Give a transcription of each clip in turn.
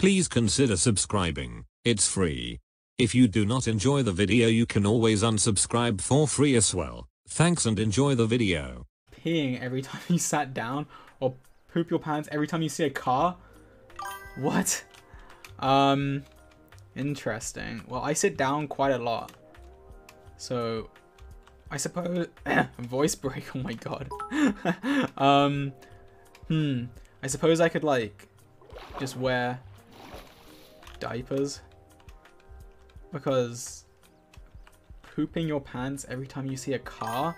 Please consider subscribing, it's free. If you do not enjoy the video you can always unsubscribe for free as well. Thanks and enjoy the video. Peeing every time you sat down, or poop your pants every time you see a car? What? Interesting. Well, I sit down quite a lot. So, I suppose... voice break, oh my god. I suppose I could, like, just wear diapers. Because pooping your pants every time you see a car?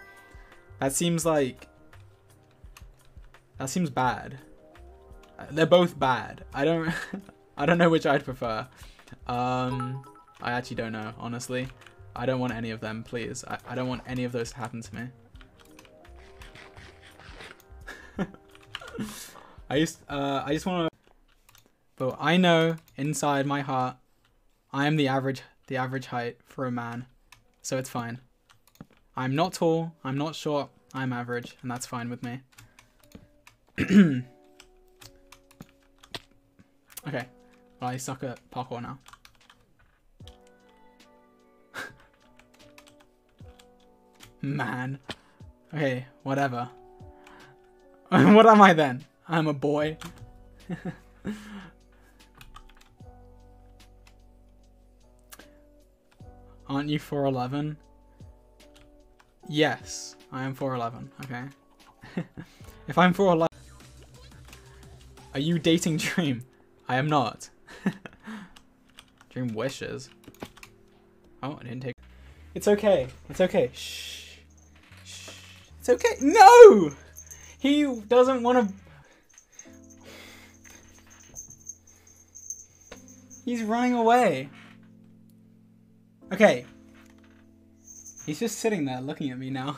That seems like... that seems bad. They're both bad. I don't know which I'd prefer. I actually don't know, honestly. I don't want any of them, please. I don't want any of those to happen to me. I just want to... but I know, inside my heart, I am the average height for a man. So it's fine. I'm not tall, I'm not short, I'm average, and that's fine with me. Okay, well, I suck at parkour now. Man. Okay, whatever. What am I then? I'm a boy. Aren't you 4'11"? Yes, I am 4'11", okay. If I'm 4'11", are you dating Dream? I am not. Dream wishes. Oh, I didn't take... it's okay. It's okay. Shh. Shh. It's okay. No! He doesn't want to... he's running away. Okay. He's just sitting there looking at me now.